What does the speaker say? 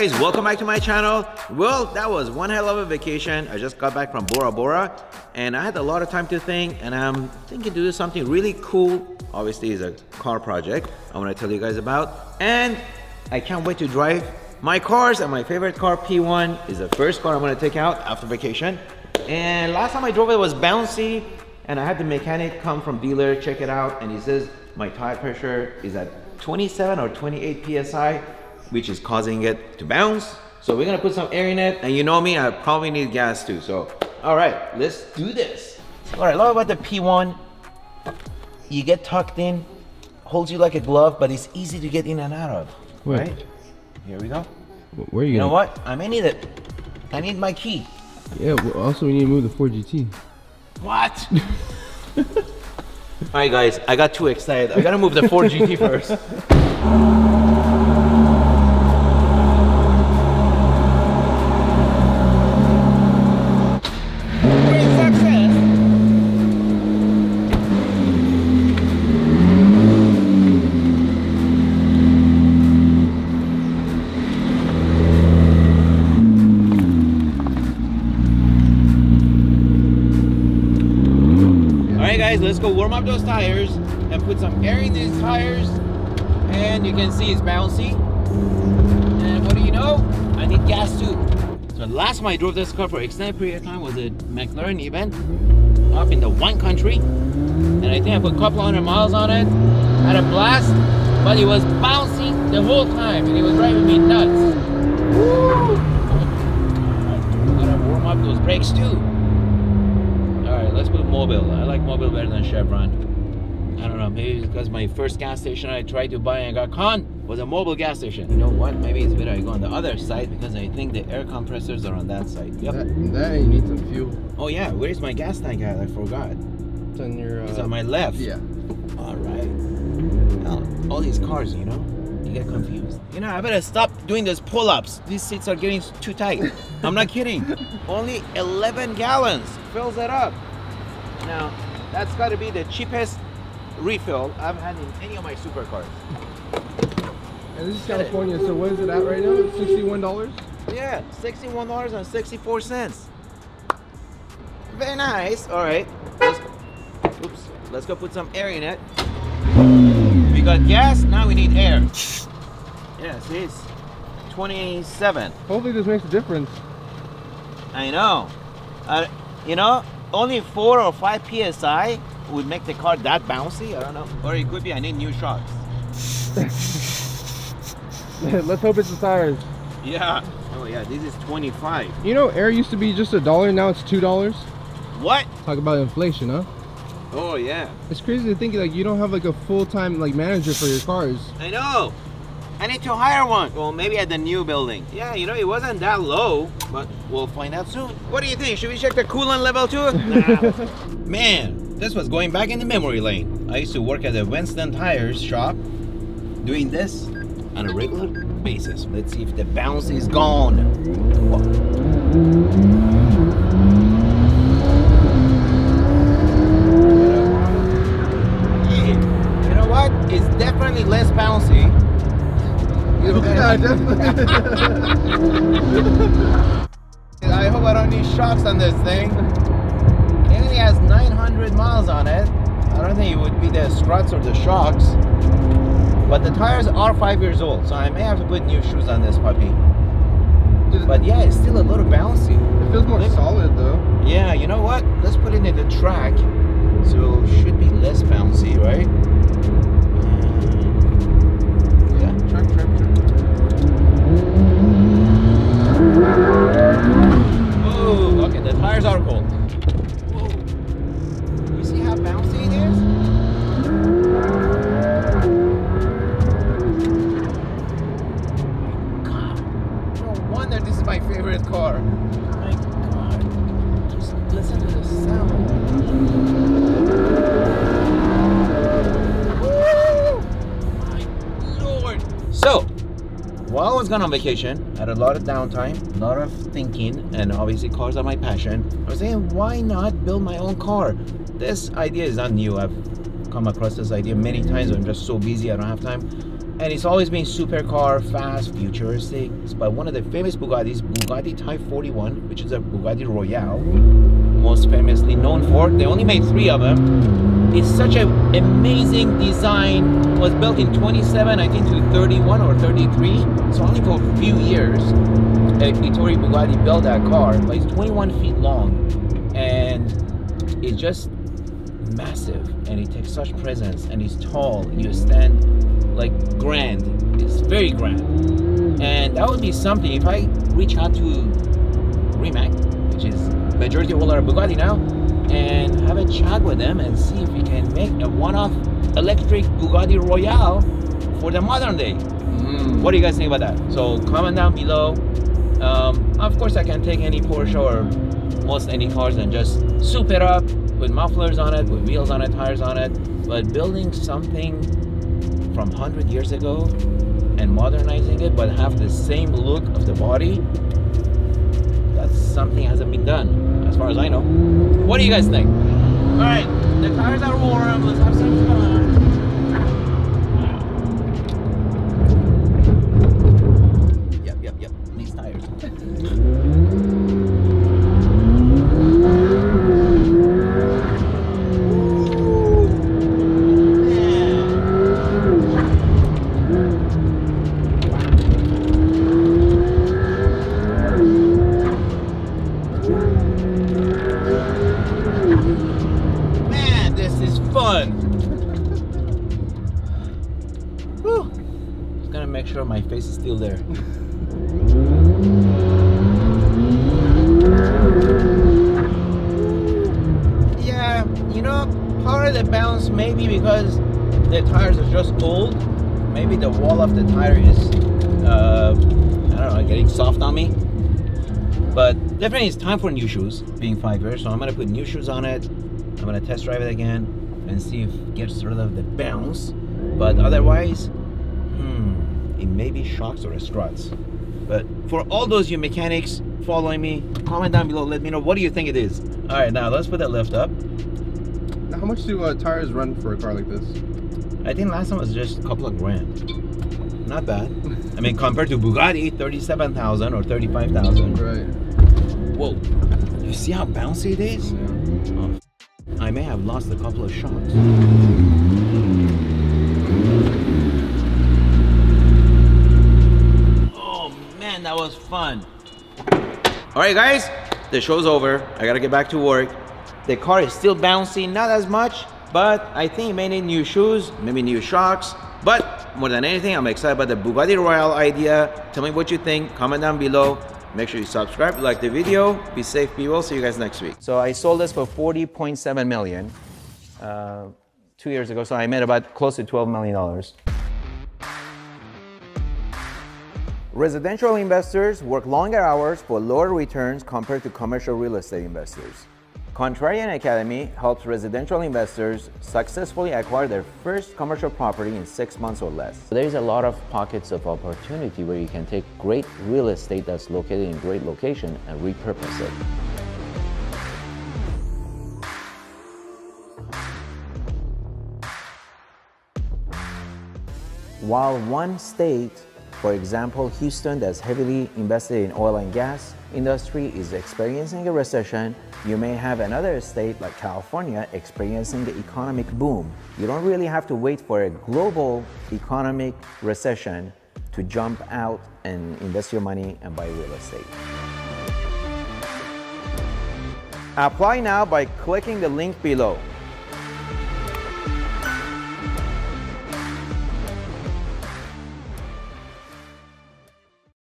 guys, welcome back to my channel. Well, that was one hell of a vacation. I just got back from Bora Bora and I had a lot of time to think, and I'm thinking to do something really cool. Obviously, it's a car project I want to tell you guys about, and I can't wait to drive my cars. And my favorite car, P1, is the first car I'm going to take out after vacation. And last time I drove it was bouncy, and I had the mechanic come from dealer, check it out, and he says my tire pressure is at 27 or 28 psi, which is causing it to bounce. So we're gonna put some air in it, and you know me, I probably need gas too. So all right, let's do this. What I love about the P1, you get tucked in, holds you like a glove, but it's easy to get in and out of. Wait. Right, here we go. Where are you? You know what, I may need it. I need my key. Yeah, well, also we need to move the Ford GT. What? All right guys, I got too excited. I gotta move the Ford GT first. Let's go warm up those tires and put some air in these tires, and you can see it's bouncy. And what do you know, I need gas too. So last time I drove this car for an extended period of time was a McLaren event up in the wine country, and I think I put a couple hundred miles on it. Had a blast, but it was bouncy the whole time and it was driving me nuts. Woo! Gotta warm up those brakes too. Alright, let's put Mobile. I like Mobile better than Chevron. I don't know, maybe it's because my first gas station I tried to buy and got conned was a Mobile gas station. You know what, maybe it's better I go on the other side because I think the air compressors are on that side. Yep. That you need some fuel. Oh yeah, where's my gas tank at? I forgot. It's on your... It's on my left. Yeah. Alright. All these cars, you know, you get confused. You know, I better stop doing those pull-ups. These seats are getting too tight. I'm not kidding. Only 11 gallons. Fills it up. Now, that's got to be the cheapest refill I've had in any of my supercars. And this is California, so what is it at right now? $61? Yeah, $61.64. Very nice. All right. Let's go put some air in it. We got gas, now we need air. Yeah, see, it's 27. Hopefully this makes a difference. I know. You know, only 4 or 5 PSI would make the car that bouncy, I don't know. Or it could be I need new shocks. Let's hope it's the tires. Yeah. Oh yeah, this is 25. You know, air used to be just $1, now it's $2. What? Talk about inflation, huh? Oh yeah. It's crazy to think like you don't have like a full-time like manager for your cars. I know. I need to hire one. Well, maybe at the new building. Yeah, you know, it wasn't that low, but we'll find out soon. What do you think? Should we check the coolant level too? Nah. Man, this was going back in the memory lane. I used to work at the Winston Tires shop doing this on a regular basis. Let's see if the bounce is gone. Yeah. You know what? It's definitely less bouncy. Yeah, I hope I don't need shocks on this thing. It only has 900 miles on it. I don't think it would be the struts or the shocks. But the tires are 5 years old, so I may have to put new shoes on this puppy. But yeah, it's still a little bouncy. It feels more solid though. Yeah, you know what? Let's put it in the track, so it should be less bouncy, right? Yeah, track. Oh, okay, the tires are cold. Whoa. You see how bouncy it is? Oh my god. No wonder this is my favorite car. Oh my god. Just listen to the sound. Woo! My lord. So, while I was gone on vacation, I had a lot of downtime, a lot of thinking, and obviously cars are my passion. I was saying, why not build my own car? This idea is not new. I've come across this idea many times. I'm just so busy, I don't have time. and it's always been supercar, fast, futuristic. It's by one of the famous Bugattis, Bugatti Type 41, which is a Bugatti Royale, most famously known for. They only made 3 of them. It's such an amazing design. It was built in 27, I think, to 31 or 33. It's only for a few years Ettore Bugatti built that car, but it's 21 feet long, and it's just massive, and it takes such presence, and it's tall, and you stand like grand. It's very grand, and that would be something. If I reach out to Rimac, which is majority holder of Bugatti now, and have a chat with them and see if we can make a one-off electric Bugatti Royale for the modern day. What do you guys think about that? So comment down below. Of course I can take any Porsche or most any cars and just soup it up with mufflers on it, with wheels on it, tires on it, but building something from 100 years ago and modernizing it but have the same look of the body, that's something hasn't been done as far as I know. What do you guys think? Alright, the tires are warm, let's have some fun. My face is still there. Yeah, you know, part of the bounce maybe because the tires are just old. Maybe the wall of the tire is, I don't know, getting soft on me. But definitely it's time for new shoes, being 5 years. So I'm gonna put new shoes on it. I'm gonna test drive it again and see if it gets rid of the bounce. But otherwise, maybe shocks or struts. But for all those you mechanics following me, comment down below, let me know what do you think it is. All right, now let's put that lift up. Now, how much do tires run for a car like this? I think last time was just a couple of grand. Not bad. I mean, compared to Bugatti, 37,000 or 35,000. Right. Whoa! You see how bouncy it is? Yeah. Oh, I may have lost a couple of shocks. That was fun. All right, guys, the show's over. I gotta get back to work. The car is still bouncy, not as much, but I think it may need new shoes, maybe new shocks. But more than anything, I'm excited about the Bugatti Royale idea. Tell me what you think. Comment down below. Make sure you subscribe, like the video. Be safe, people. See you guys next week. So I sold this for 40.7 million 2 years ago. So I made about close to $12 million. Residential investors work longer hours for lower returns compared to commercial real estate investors. Contrarian Academy helps residential investors successfully acquire their first commercial property in 6 months or less. There's a lot of pockets of opportunity where you can take great real estate that's located in great location and repurpose it. While one state, for example, Houston, that's heavily invested in oil and gas industry, is experiencing a recession, you may have another state like California experiencing the economic boom. You don't really have to wait for a global economic recession to jump out and invest your money and buy real estate. Apply now by clicking the link below.